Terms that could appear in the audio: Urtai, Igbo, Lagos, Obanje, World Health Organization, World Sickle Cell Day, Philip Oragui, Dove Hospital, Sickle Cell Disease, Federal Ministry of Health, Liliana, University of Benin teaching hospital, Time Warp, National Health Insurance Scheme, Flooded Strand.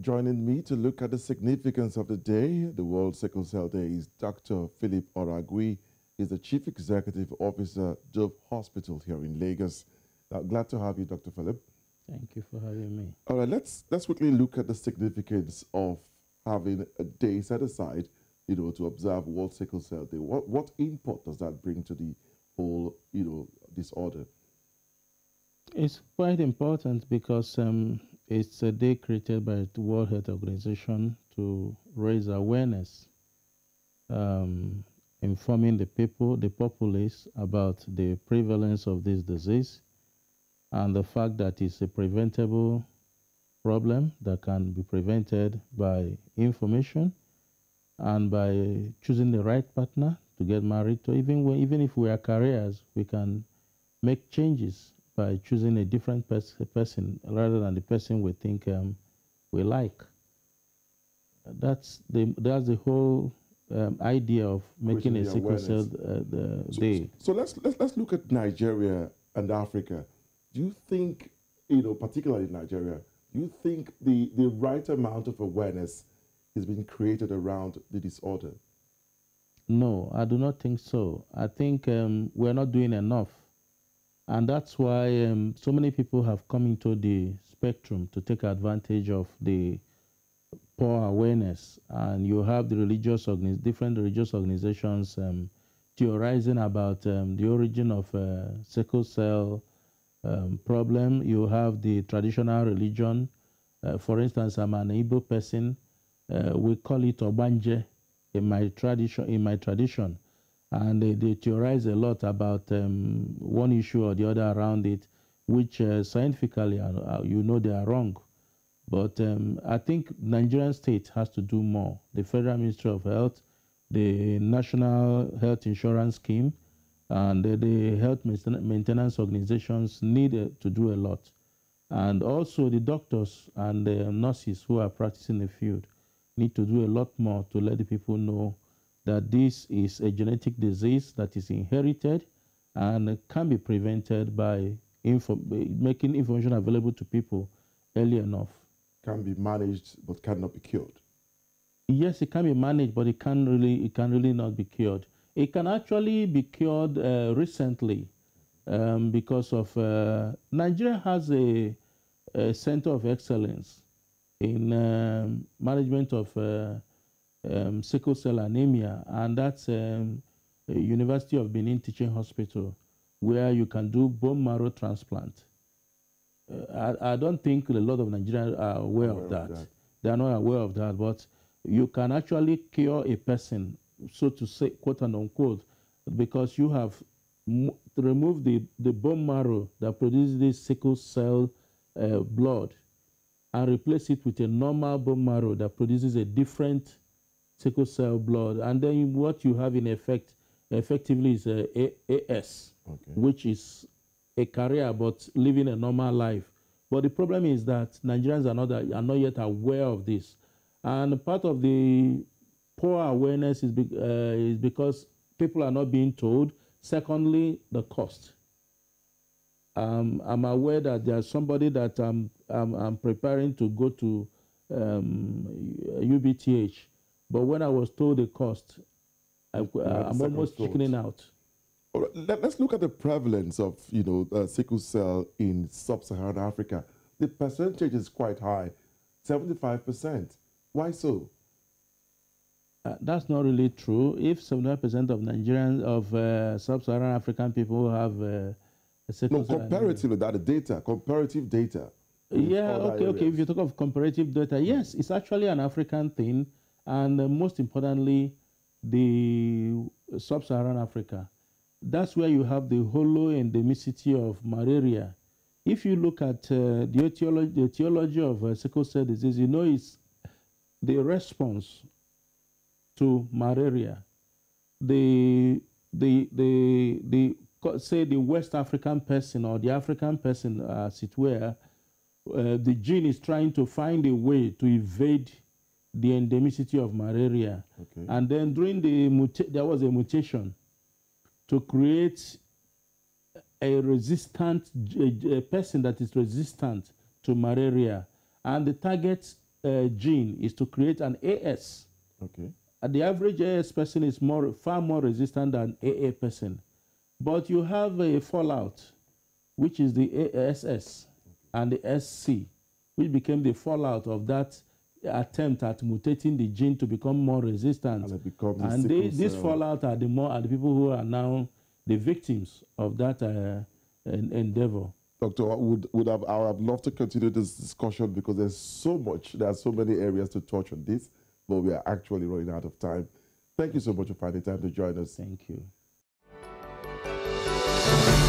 joining me to look at the significance of the day, the World Sickle Cell Day, is Dr. Philip Oragui. He's the Chief Executive Officer, Dove Hospital here in Lagos. Glad to have you, Dr. Philip. Thank you for having me. All right, let's quickly look at the significance of having a day set aside, you know, to observe World Sickle Cell Day. What input does that bring to the whole, you know, disorder? It's quite important because it's a day created by the World Health Organization to raise awareness, informing the people, the populace, about the prevalence of this disease and the fact that it's a preventable problem that can be prevented by information and by choosing the right partner to get married to. Even if we are careers, we can make changes by choosing a different person rather than the person we think we like. That's the whole idea of making a sickle cell day. So let's look at Nigeria and Africa. Do you think, you know, particularly in Nigeria, do you think the right amount of awareness is being created around the disorder? No, I do not think so. I think we're not doing enough. And that's why so many people have come into the spectrum to take advantage of the poor awareness. And you have the different religious organizations theorizing about the origin of sickle cell problem. You have the traditional religion. For instance, I'm an Igbo person. We call it Obanje in my tradition. And they theorize a lot about one issue or the other around it, which scientifically, you know, they are wrong. But I think Nigerian state has to do more. The Federal Ministry of Health, the National Health Insurance Scheme, and the health maintenance organizations need to do a lot. And also the doctors and the nurses who are practicing the field need to do a lot more to let the people know that this is a genetic disease that is inherited and can be prevented by making information available to people early enough. Can be managed but cannot be cured. Yes, it can be managed, but it can really not be cured. It can actually be cured recently because of Nigeria has a center of excellence in management of sickle cell anemia, and that's University of Benin Teaching Hospital, where you can do bone marrow transplant. I don't think a lot of Nigerians are aware of that. They are not aware of that, but you can actually cure a person, so to say, quote and unquote, because you have removed the bone marrow that produces this sickle cell blood and replace it with a normal bone marrow that produces a different sickle cell blood, and then what you have in effect effectively is AS, okay, which is a career but living a normal life. But the problem is that Nigerians are not yet aware of this, and part of the poor awareness is because people are not being told. Secondly, the cost. I'm aware that there's somebody that I'm preparing to go to UBTH. But when I was told the cost, I'm almost chickening out. All right, let's look at the prevalence of, you know, sickle cell in sub-Saharan Africa. The percentage is quite high, 75%. Why so? That's not really true. If 75% of Nigerians, of sub-Saharan African people have sickle cell... No, comparatively, that the data, comparative data. Yeah, okay, okay. If you talk of comparative data, yes, it's actually an African thing. And most importantly, the sub-Saharan Africa. That's where you have the hollow endemicity of malaria. If you look at the etiology of sickle cell disease, you know it's the response to malaria. Say the West African person or the African person, as it were, the gene is trying to find a way to evade the endemicity of malaria, okay, and then during there was a mutation to create a resistant person that is resistant to malaria, and the target gene is to create an AS. Okay. And the average AS person is far more resistant than AA person. But you have a fallout, which is the ASS and the SC, which became the fallout of that attempt at mutating the gene to become more resistant. And this fallout are the people who are now the victims of that endeavor. Doctor, I would love to continue this discussion because there's so much, there are so many areas to touch on this, but we are actually running out of time. Thank you so much for finding time to join us. Thank you.